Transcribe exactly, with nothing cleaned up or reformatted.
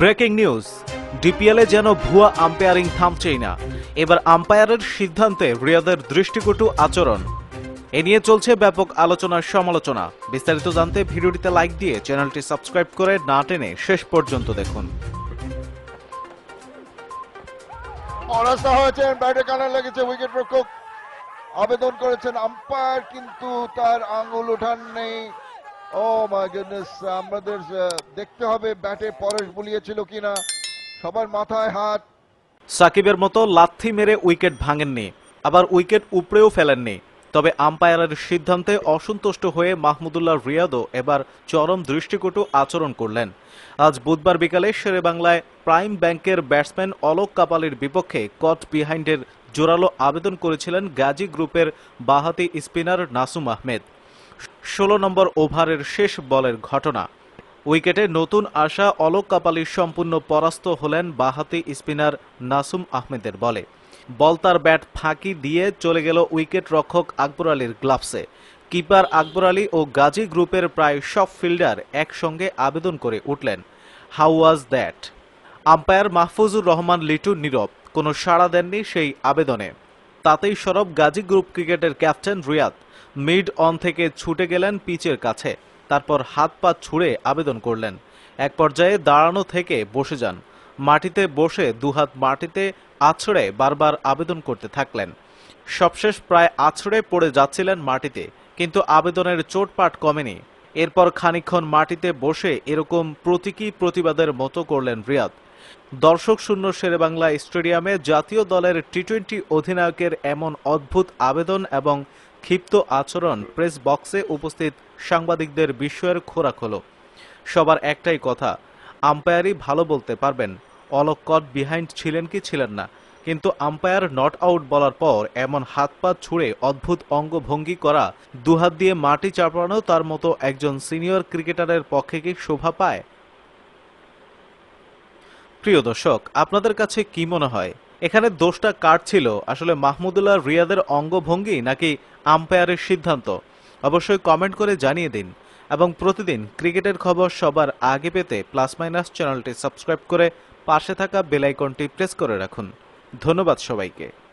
Breaking news DPL এ যেন ভুয়া umpiring থামছেই না। এবার আম্পায়ারের সিদ্ধান্তে রিয়াদের দৃষ্টিকটু আচরণ এ নিয়ে চলছে ব্যাপক আলোচনার সমালোচনা। বিস্তারিত জানতে ভিডিওটিতে লাইক দিয়ে চ্যানেলটি সাবস্ক্রাইব করে না টেনে শেষ পর্যন্ত দেখুন। অরাসা হয়েছে, ব্যাটে কানে লেগেছে, উইকেটরক্ষক আবেদন করেছেন, আম্পায়ার কিন্তু তার আঙ্গুল ওঠান নেই। ও মাই গুডনেস, আমাদের দেখতে হবে ব্যাটে পরশ বুলিয়েছিল কিনা, সবার মাথায় হাত। সাকিবের মতো লাথি মেরে উইকেট ভাঙেননি, আবার উইকেট উপড়েও ফেলেননি, তবে আম্পায়ারের সিদ্ধান্তে অসন্তুষ্ট হয়ে মাহমুদুল্লাহ রিয়াদও এবার চরম দৃষ্টিকটু আচরণ করলেন। আজ বুধবার বিকালে শেরেবাংলায় প্রাইম ব্যাংকের ব্যাটসম্যান অলোক কাপালির বিপক্ষে কট বিহাইন্ডের জোরালো আবেদন করেছিলেন গাজী গ্রুপের বাঁহাতি স্পিনার নাসুম আহমেদ। ষোলো নম্বর ওভারের শেষ বলের ঘটনা। উইকেটে নতুন আসা অলোক কাপালি সম্পূর্ণ পরাস্ত হলেন বাঁহাতি স্পিনার নাসুম আহমেদের বলে। বল তার ব্যাট ফাঁকি দিয়ে চলে গেল উইকেট রক্ষক আকবর আলীর গ্লাভসে। কিপার আকবর আলী ও গাজী গ্রুপের প্রায় সব ফিল্ডার একসঙ্গে আবেদন করে উঠলেন, how was that? Umpire Mahfuzur Rahman Litu নীরব, কোনো সাড়া দেননি সেই আবেদনে। তাতেই সরব গাজী গ্রুপ ক্রিকেটের ক্যাপ্টেন রিয়াদ। মিড অন থেকে ছুটে গেলেন পিচের কাছে, তারপর হাত পা ছুঁড়ে আবেদন করলেন। এক পর্যায়ে দাঁড়ানো থেকে বসে যান, মাটিতে বসে দুহাত মাটিতে আছড়ে বারবার আবেদন করতে থাকলেন। সবশেষ প্রায় আছড়ে পড়ে যাচ্ছিলেন মাটিতে, কিন্তু আবেদনের চোটপাট কমেনি। এরপর খানিকক্ষণ মাটিতে বসে এরকম প্রতীকী প্রতিবাদের মতো করলেন রিয়াদ। দর্শক শূন্য শেরেবাংলা স্টেডিয়ামে জাতীয় দলের টি টোয়েন্টি অধিনায়কের এমন অদ্ভুত আবেদন এবং ক্ষিপ্ত আচরণ প্রেস বক্সে উপস্থিত সাংবাদিকদের বিস্ময়ের খোরাক হলো। সবার একটাই কথা, আম্পায়ারই ভালো বলতে পারবেন অলোক কট বিহাইন্ড ছিলেন কি ছিলেন না, কিন্তু আম্পায়ার নট আউট বলার পর এমন হাত পা ছুঁড়ে অদ্ভুত অঙ্গভঙ্গি করা, দুহাত দিয়ে মাটি চাপড়ানো তার মতো একজন সিনিয়র ক্রিকেটারের পক্ষে কি শোভা পায়? প্রিয় দর্শক, আপনাদের কাছে কি মনে হয়, এখানে দোষটা কার ছিল? আসলে মাহমুদুল্লাহ রিয়াদের অঙ্গভঙ্গি নাকি আম্পায়ারের সিদ্ধান্ত? অবশ্যই কমেন্ট করে জানিয়ে দিন এবং প্রতিদিন ক্রিকেটের খবর সবার আগে পেতে প্লাস মাইনাস চ্যানেলটি সাবস্ক্রাইব করে পাশে থাকা বেল আইকনটি প্রেস করে রাখুন। ধন্যবাদ সবাইকে।